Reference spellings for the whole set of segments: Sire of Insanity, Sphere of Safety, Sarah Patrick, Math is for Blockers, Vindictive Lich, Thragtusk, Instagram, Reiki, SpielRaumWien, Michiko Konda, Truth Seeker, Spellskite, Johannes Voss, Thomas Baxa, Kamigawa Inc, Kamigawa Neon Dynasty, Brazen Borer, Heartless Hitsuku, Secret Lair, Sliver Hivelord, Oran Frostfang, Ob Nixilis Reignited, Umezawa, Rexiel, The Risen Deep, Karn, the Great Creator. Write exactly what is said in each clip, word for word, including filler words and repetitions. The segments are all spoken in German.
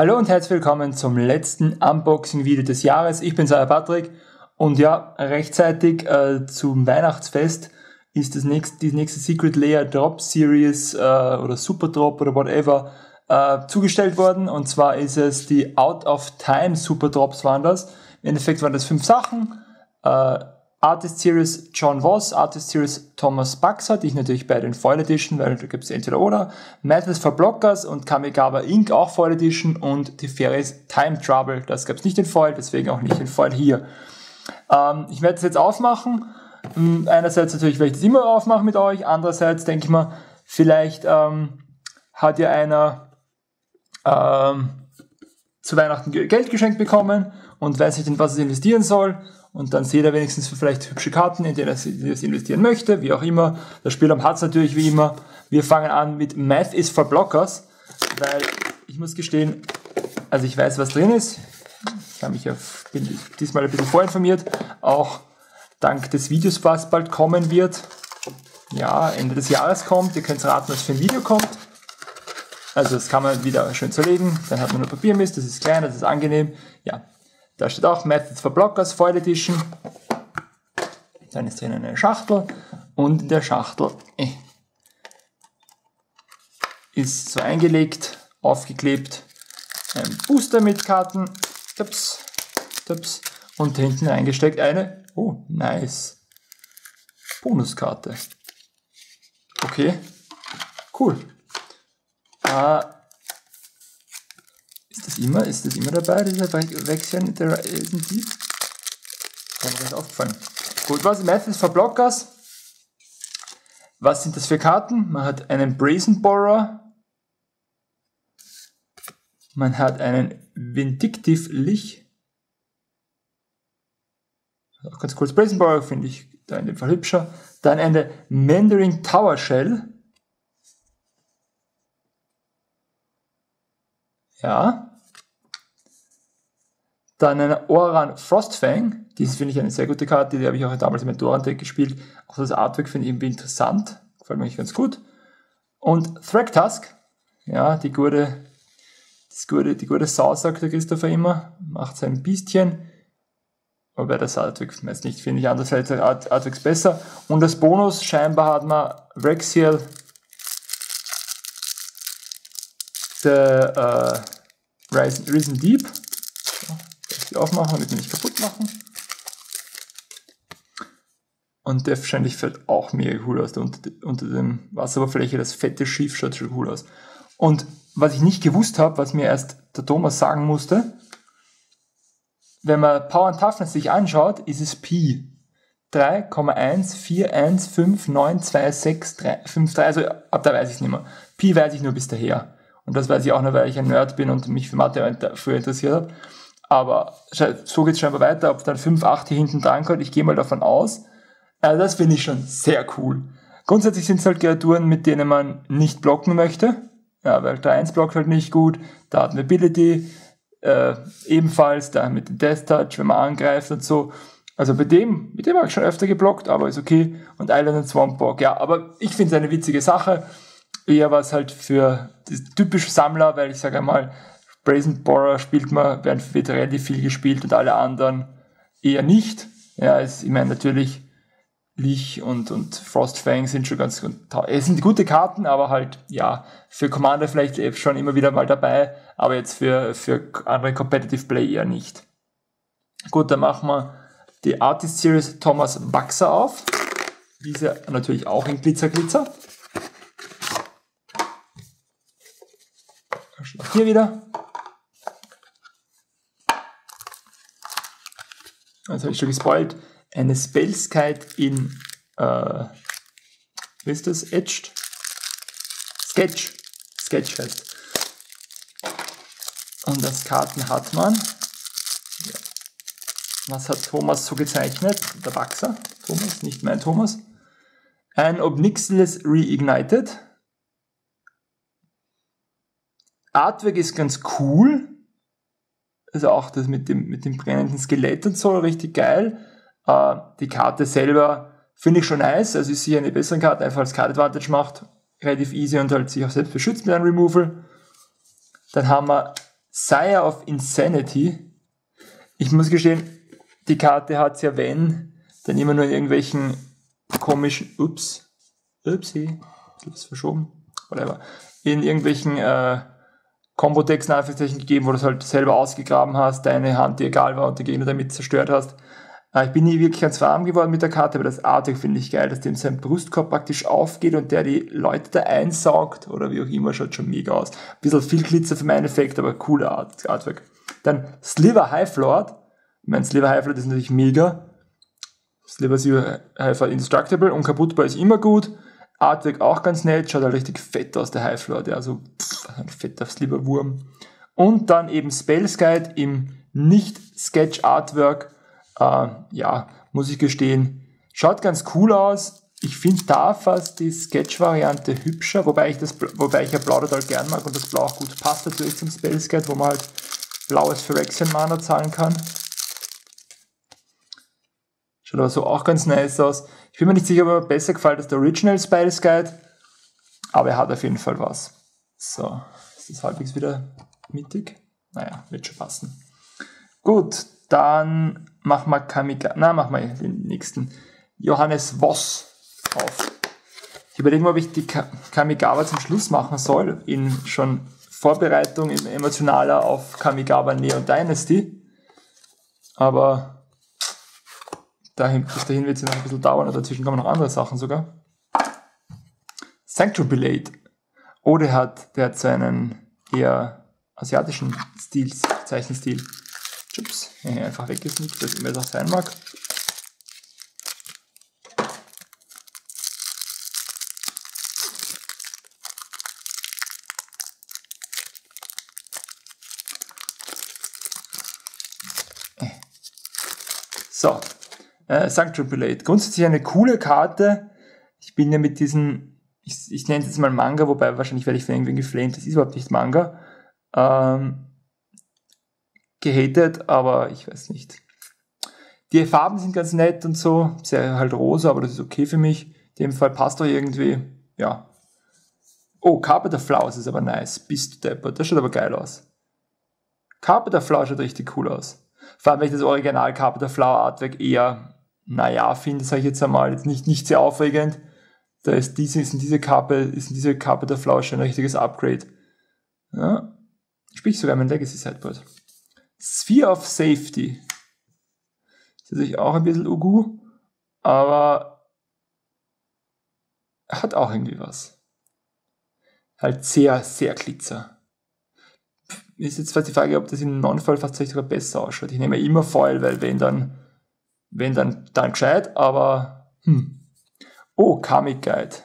Hallo und herzlich willkommen zum letzten Unboxing-Video des Jahres. Ich bin Sarah Patrick und ja, rechtzeitig äh, zum Weihnachtsfest ist das nächste, die nächste Secret Layer Drop Series äh, oder Super Drop oder whatever äh, zugestellt worden. Und zwar ist es die Out of Time Superdrops waren das. Im Endeffekt waren das fünf Sachen. Äh, Artist Series John Voss, Artist Series Thomas Baxa, die ich natürlich bei den Foil Edition, weil da gibt es entweder oder, Math is for Blockers und Kamigawa Incorporated auch Foil Edition und Teferi's Time Trouble, das gab es nicht in Foil, deswegen auch nicht in Foil hier. Ähm, ich werde es jetzt aufmachen, einerseits natürlich werde ich das immer aufmachen mit euch, andererseits denke ich mal, vielleicht ähm, hat ja einer ähm, zu Weihnachten Geld geschenkt bekommen und weiß nicht, in was es investieren soll. Und dann seht ihr wenigstens vielleicht hübsche Karten, in denen ihr es investieren möchte, wie auch immer. Das Spielraum hat es natürlich wie immer. Wir fangen an mit Math is for Blockers, weil ich muss gestehen, also ich weiß, was drin ist. Ich habe mich ja bin diesmal ein bisschen vorinformiert, auch dank des Videos, was bald kommen wird. Ja, Ende des Jahres kommt, ihr könnt raten, was für ein Video kommt. Also das kann man wieder schön zerlegen, dann hat man nur Papiermist, das ist klein, das ist angenehm, ja. Da steht auch Math is for Blockers, Foil Edition. Dann ist drin eine Schachtel. Und in der Schachtel äh, ist so eingelegt, aufgeklebt, ein Booster mit Karten. Tups, tups, und hinten reingesteckt eine, oh, nice, Bonuskarte. Okay, cool. Äh, Immer, ist das immer dabei, dieser Wechseln der Risen Deep? Kann mir nicht aufgefallen. Gut, was? Math is for Blockers. Was sind das für Karten? Man hat einen Brazen Borer. Man hat einen Vindictive Lich. Auch ganz kurz, Brazen Borer finde ich da in dem Fall hübscher. Dann eine Mandarin Tower Shell. Ja. Dann eine Oran Frostfang, die finde ich eine sehr gute Karte, die habe ich auch damals im Mandarin-Deck gespielt. Auch das Artwork finde ich irgendwie interessant, gefällt mir ganz gut. Und Thragtusk, ja, die gute, das gute, die gute Sau, sagt der Christopher immer, macht sein Biestchen. Wobei das Artwork meist nicht, finde ich, andererseits Art, Artworks besser. Und als Bonus, scheinbar hat man Rexiel, The uh, Risen Deep. Die aufmachen, damit die nicht kaputt machen. Und der wahrscheinlich fällt auch mega cool aus. Unter, unter dem Wasseroberfläche, das fette Schiff schaut schon cool aus. Und was ich nicht gewusst habe, was mir erst der Thomas sagen musste, wenn man Power and Toughness sich anschaut, ist es Pi. drei Komma eins vier eins fünf neun zwei sechs drei fünf drei, also ab da weiß ich es nicht mehr. Pi weiß ich nur bis daher. Und das weiß ich auch nur, weil ich ein Nerd bin und mich für Mathe früher interessiert habe. Aber so geht es scheinbar weiter, ob dann fünf Komma acht hier hinten dran kommt, ich gehe mal davon aus. Also das finde ich schon sehr cool. Grundsätzlich sind es halt Kreaturen, mit denen man nicht blocken möchte. Ja, weil drei eins blockt halt nicht gut. Da hat man Ability äh, ebenfalls, da mit dem Death Touch, wenn man angreift und so. Also bei dem, mit dem habe ich schon öfter geblockt, aber ist okay. Und Island und Swamp Bog, ja, aber ich finde es eine witzige Sache. Eher was halt für typische Sammler, weil ich sage einmal, Brazen Borer spielt man, werden für Veterani viel gespielt und alle anderen eher nicht. Ja, es, ich meine natürlich, Lich und, und Frostfang sind schon ganz, es sind gute Karten, aber halt, ja, für Commander vielleicht schon immer wieder mal dabei, aber jetzt für, für andere Competitive Play eher nicht. Gut, dann machen wir die Artist Series Thomas Baxa auf. Diese natürlich auch in Glitzer Glitzer. Hier wieder. Also habe ich schon gespoilt, eine Spellskite in, äh, wie ist das, Etched? Sketch, Sketch heißt. Und das Karten hat man. Ja. Was hat Thomas so gezeichnet? Der Baxer, Thomas, nicht mein Thomas. Ein Ob Nixilis Reignited. Artwork ist ganz cool. Also auch das mit dem, mit dem brennenden Skelett und so, richtig geil. Äh, die Karte selber finde ich schon nice. Also ist sicher eine bessere Karte, einfach als Card Advantage macht. Relativ easy und halt sich auch selbst beschützt mit einem Removal. Dann haben wir Sire of Insanity. Ich muss gestehen, die Karte hat es ja, wenn, dann immer nur in irgendwelchen komischen, ups, upsie, das ist verschoben, whatever, in irgendwelchen äh, Combo-Texten gegeben, wo du es halt selber ausgegraben hast, deine Hand, die egal war und den Gegner damit zerstört hast. Äh, ich bin nie wirklich ganz warm geworden mit der Karte, aber das Artwork finde ich geil, dass dem sein Brustkorb praktisch aufgeht und der die Leute da einsaugt oder wie auch immer, schaut schon mega aus. Ein bisschen viel Glitzer für meinen Effekt, aber cooler Art, Artwork. Dann Sliver Hivelord. Mein Sliver Hivelord ist natürlich mega. Sliver Hivelord indestructible, unkaputtbar ist immer gut. Artwork auch ganz nett, schaut halt richtig fett aus, der Hivelord, ja, so pff, ein fetter Sliverwurm. Und dann eben Spellskite im Nicht-Sketch-Artwork, äh, ja, muss ich gestehen, schaut ganz cool aus. Ich finde da fast die Sketch-Variante hübscher, wobei ich, das, wobei ich ja Blau total gern mag und das Blau auch gut passt natürlich zum Spellskite, wo man halt Blaues für Rexiel Mana zahlen kann. Schaut aber so auch ganz nice aus. Ich bin mir nicht sicher, ob er mir besser gefällt als der Original Spellskite, aber er hat auf jeden Fall was. So, ist das halbwegs wieder mittig? Naja, wird schon passen. Gut, dann machen wir Kamigawa. Na, machen wir den nächsten. Johannes Voss auf. Ich überlege mal, ob ich die Kamigawa zum Schluss machen soll, in schon Vorbereitung im emotionaler auf Kamigawa Neon Dynasty. Aber dahin, bis dahin wird es ja noch ein bisschen dauern, und dazwischen kommen noch andere Sachen sogar. Sanctuary Blade. Oh, der hat, der hat so einen eher asiatischen Stil, Zeichenstil. Ups, ja, einfach weggesnickt, was immer das auch sein mag. So. Äh, Sanctuary Blade. Grundsätzlich eine coole Karte. Ich bin ja mit diesen, ich, ich nenne es jetzt mal Manga, wobei wahrscheinlich werde ich von irgendwen geflamed, das ist überhaupt nicht Manga. Ähm, gehatet, aber ich weiß nicht. Die Farben sind ganz nett und so, sehr halt rosa, aber das ist okay für mich. In dem Fall passt doch irgendwie, ja. Oh, Carpet of Flowers ist aber nice. Bist du deppert. Das schaut aber geil aus. Carpet of Flowers schaut richtig cool aus. Vor allem, weil ich das Original Carpet of Flowers Artwork eher, naja, finde, sage ich jetzt einmal, jetzt nicht, nicht sehr aufregend. Da ist diese, ist in diese Carpet, ist in diese Carpet of Flowers schon ein richtiges Upgrade. Ja. Sprich sogar mein Legacy-Sideboard. Sphere of Safety. Ist natürlich auch ein bisschen Ugu, aber hat auch irgendwie was. Halt sehr, sehr glitzer. Ist jetzt fast die Frage, ob das im Non-Foil fast vielleicht sogar besser ausschaut. Ich nehme ja immer Foil, weil wenn dann, wenn dann, dann gescheit, aber, hm. Oh, Comic Guide.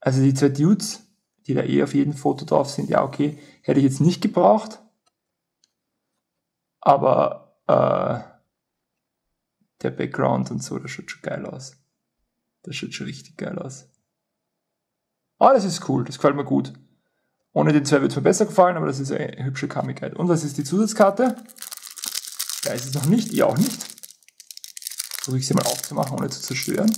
Also die zwei Dudes, die da eh auf jedem Foto drauf sind, ja okay, hätte ich jetzt nicht gebraucht, aber äh, der Background und so, das schaut schon geil aus. Das schaut schon richtig geil aus. Ah, das ist cool, das gefällt mir gut. Ohne den zwei wird es mir besser gefallen, aber das ist eine hübsche Kamigkeit. Und was ist die Zusatzkarte? Da ist es noch nicht, ihr auch nicht. Versuche ich sie mal aufzumachen, ohne zu zerstören.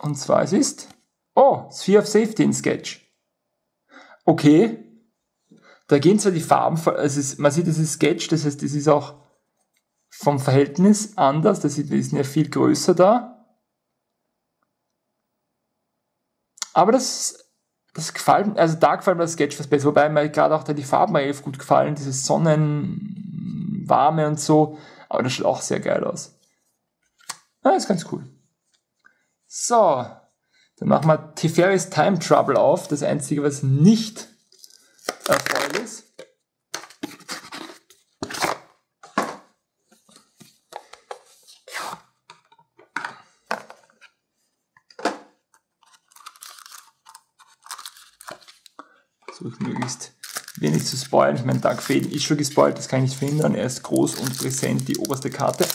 Und zwar es ist, oh, Sphere of Safety in Sketch. Okay, da gehen zwar die Farben, es ist, man sieht, es ist Sketch, das heißt, es ist auch vom Verhältnis anders, das ist ja viel größer da. Aber das, das gefällt mir, also da gefällt mir das Sketch fast besser, wobei mir gerade auch da die Farben relativ gut gefallen, dieses Sonnenwarme und so, aber das schaut auch sehr geil aus. Ah, ist ganz cool. So, dann machen wir Teferi's Time Trouble auf, das einzige, was nicht erfreulich ist. Möglichst wenig zu spoilen. Ich meine, Dark Faden ist schon gespoilt, das kann ich nicht verhindern. Er ist groß und präsent, die oberste Karte.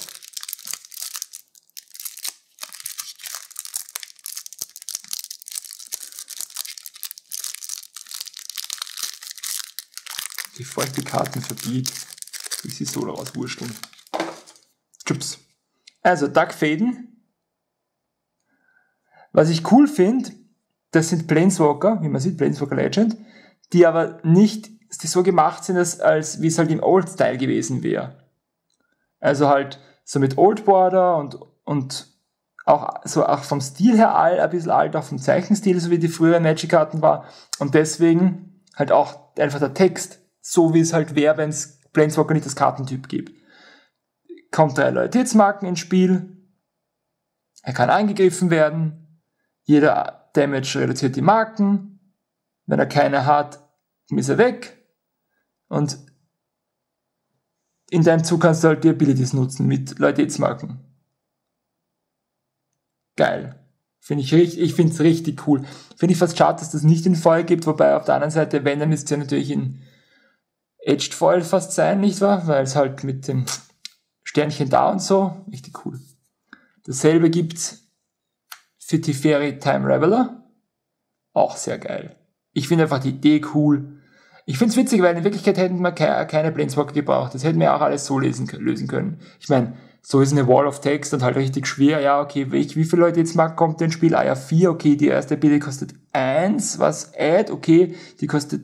Bevor ich die Karten verbiege, will ich sie so daraus wursteln. Tschüss. Also, Dark Faden Was ich cool finde, das sind Planeswalker, wie man sieht, Planeswalker Legend, die aber nicht die so gemacht sind, dass, als wie es halt im Old-Style gewesen wäre. Also halt so mit Old Border und, und auch, so auch vom Stil her all, ein bisschen alt, auch vom Zeichenstil, so wie die früheren Magic-Karten war. Und deswegen halt auch einfach der Text, so wie es halt wäre, wenn es Planeswalker nicht als Kartentyp gibt. Kommt drei Loyalitätsmarken ins Spiel, er kann angegriffen werden, jeder Damage reduziert die Marken, wenn er keine hat, ist er weg, und in deinem Zug kannst du halt die Abilities nutzen mit Loyalitätsmarken. Geil. Finde ich richtig, ich finde es richtig cool. Finde ich fast schade, dass das nicht in Foil gibt, wobei auf der anderen Seite, wenn, dann müsste es ja natürlich in Edged Foil fast sein, nicht wahr? Weil es halt mit dem Sternchen da und so, richtig cool. Dasselbe gibt's für Teferi Time Raveler. Auch sehr geil. Ich finde einfach die Idee cool. Ich finde es witzig, weil in Wirklichkeit hätten wir keine Planeswalker gebraucht. Das hätten wir auch alles so lesen, lösen können. Ich meine, so ist eine Wall of Text und halt richtig schwer. Ja, okay, wie viele Leute jetzt mal kommt denn Spiel? Ah ja, vier, okay, die erste Ability kostet eins, was add, okay, die kostet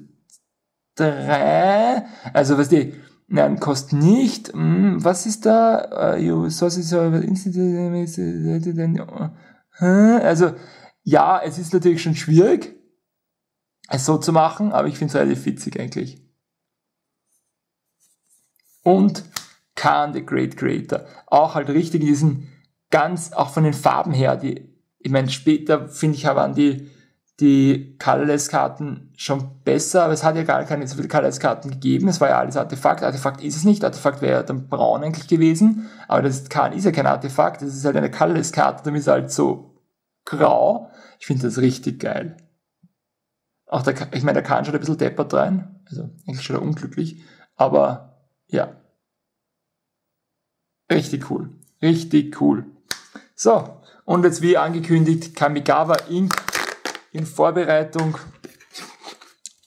drei, also was die, nein, kostet nicht, hm, was ist da? Uh, so ist also, ja, es ist natürlich schon schwierig, es so zu machen, aber ich finde es relativ witzig eigentlich. Und Karn, the Great Creator. Auch halt richtig in diesen ganz, auch von den Farben her, die, ich meine, später finde ich aber an die, die Colorless-Karten schon besser, aber es hat ja gar keine so viele Colorless-Karten gegeben, es war ja alles Artefakt, Artefakt ist es nicht, Artefakt wäre ja dann braun eigentlich gewesen, aber das Karn ist ja kein Artefakt, das ist halt eine Colorless-Karte, damit ist halt so grau, ich finde das richtig geil. Auch der, ich meine, der Karn schaut ein bisschen deppert rein, also eigentlich schon unglücklich, aber ja. Richtig cool, richtig cool. So, und jetzt wie angekündigt, Kamigawa Incorporated in Vorbereitung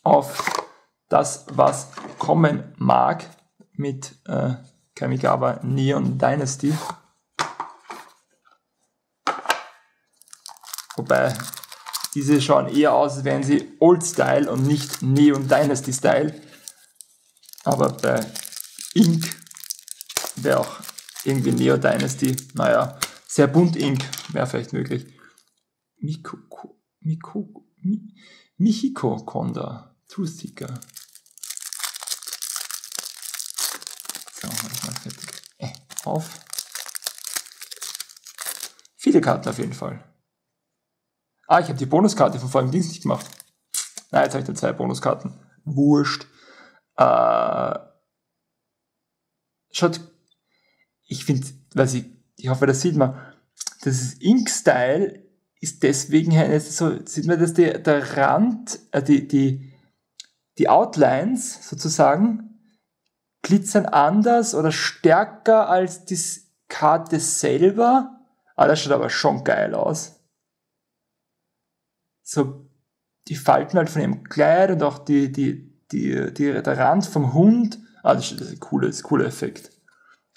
auf das, was kommen mag mit äh, Kamigawa Neon Dynasty. Wobei, diese schauen eher aus, als wären sie Old Style und nicht Neon Dynasty Style. Aber bei Ink wäre auch irgendwie Neon Dynasty, naja, sehr bunt Ink wäre vielleicht möglich. Michiko, Michiko, Michiko Konda, Truth Seeker. So, ich mach fertig. Äh, auf. Viele Karten auf jeden Fall. Ah, ich habe die Bonuskarte von vorhin Dienst nicht gemacht. Na, jetzt habe ich dann zwei Bonuskarten. Wurscht. Äh, schaut, ich finde, weiß ich, ich hoffe, das sieht man. Das ist Ink-Style, ist deswegen so, sieht man, dass der, der Rand, äh, die, die, die Outlines sozusagen glitzern anders oder stärker als die Karte selber. Ah, das schaut aber schon geil aus. So, die Falten halt von ihrem Kleid und auch die, die, die, die, der Rand vom Hund. Ah, das ist ein cooler, das ist ein cooler Effekt.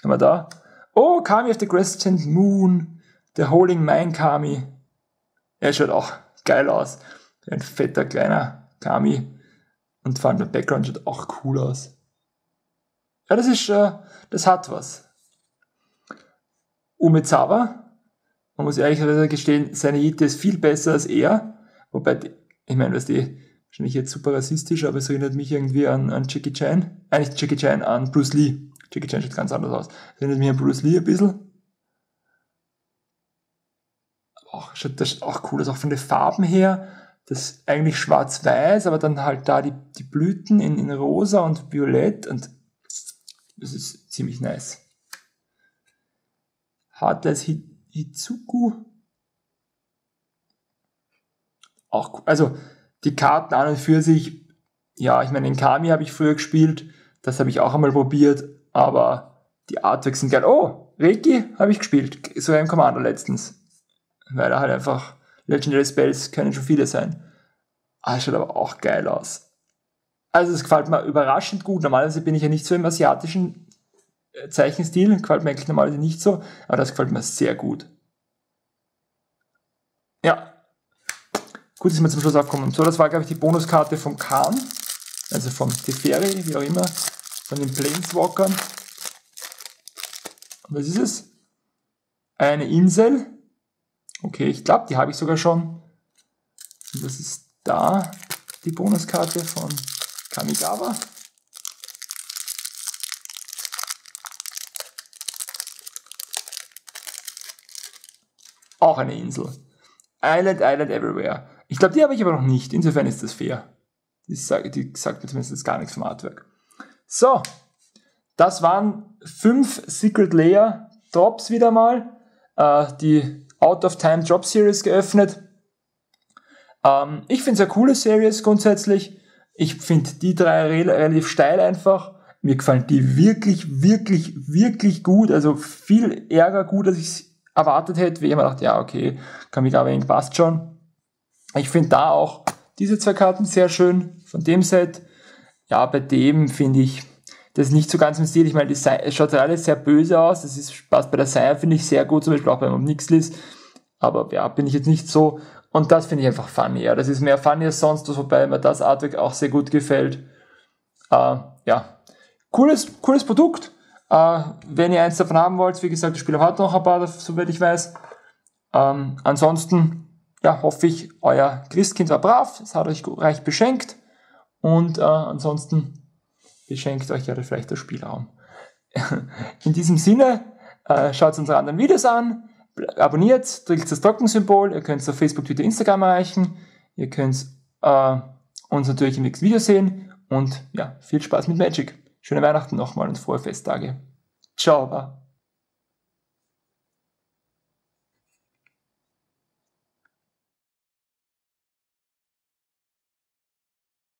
Haben wir da. Oh, Kami of the Crescent Moon. The Holding Mine Kami. Er schaut auch geil aus. Ein fetter, kleiner Kami. Und vor allem der Background schaut auch cool aus. Ja, das ist, das hat was. Umezawa. Man muss ehrlicherweise gestehen, seine Jite ist viel besser als er. Wobei, die, ich meine, was die, wahrscheinlich jetzt super rassistisch, aber es erinnert mich irgendwie an, an Jackie Chan. Äh, nicht Jackie Chan, an Bruce Lee. Jackie Chan sieht ganz anders aus. Es erinnert mich an Bruce Lee ein bisschen. Auch, das ist auch cool, das auch von den Farben her. Das eigentlich schwarz-weiß, aber dann halt da die, die Blüten in, in rosa und violett. Und das ist ziemlich nice. Heartless Hitsuku. Auch, also die Karten an und für sich, ja, ich meine, den Kami habe ich früher gespielt, das habe ich auch einmal probiert, aber die Artworks sind geil. Oh, Reiki habe ich gespielt, sogar im Commander letztens, weil er halt einfach, Legendary Spells können schon viele sein. Ah, schaut aber auch geil aus. Also es gefällt mir überraschend gut, normalerweise bin ich ja nicht so im asiatischen Zeichenstil, gefällt mir eigentlich normalerweise nicht so, aber das gefällt mir sehr gut. Ja, Gut, dass wir zum Schluss aufkommen. So, das war, glaube ich, die Bonuskarte vom Karn, also vom Teferi, wie auch immer, von den Planeswalkern. Und was ist es? Eine Insel. Okay, ich glaube, die habe ich sogar schon. Und das ist da die Bonuskarte von Kamigawa. Auch eine Insel. Island, Island, Everywhere. Ich glaube, die habe ich aber noch nicht. Insofern ist das fair. Die sagt, die sagt mir zumindest gar nichts vom Artwork. So, das waren fünf Secret Layer Drops wieder mal. Äh, die Out of Time Drop Series geöffnet. Ähm, ich finde es eine coole Series grundsätzlich. Ich finde die drei relativ steil einfach. Mir gefallen die wirklich, wirklich, wirklich gut. Also viel ärger gut, als ich es erwartet hätte, wie ich immer dachte, ja, okay, Kamigawa Ink passt schon. Ich finde da auch diese zwei Karten sehr schön von dem Set. Ja, bei dem finde ich das nicht so ganz im Stil. Ich meine, es schaut alles sehr böse aus. Das ist, passt bei der Sire, finde ich, sehr gut, zum Beispiel auch beim Ob Nixilis. Aber ja, bin ich jetzt nicht so. Und das finde ich einfach funny. Ja. Das ist mehr funny als sonst was, wobei mir das Artwork auch sehr gut gefällt. Äh, ja, cooles, cooles Produkt. Uh, wenn ihr eins davon haben wollt, wie gesagt, das Spieler hat noch ein paar, soweit ich weiß. Um, ansonsten ja, hoffe ich, euer Christkind war brav, es hat euch reich beschenkt und uh, ansonsten beschenkt euch ja vielleicht der Spielraum. In diesem Sinne, uh, schaut unsere anderen Videos an, abonniert, drückt das Glockensymbol, ihr könnt es auf Facebook, Twitter, Instagram erreichen, ihr könnt uh, uns natürlich im nächsten Video sehen und ja, viel Spaß mit Magic. Schöne Weihnachten nochmal und frohe Festtage. Ciao.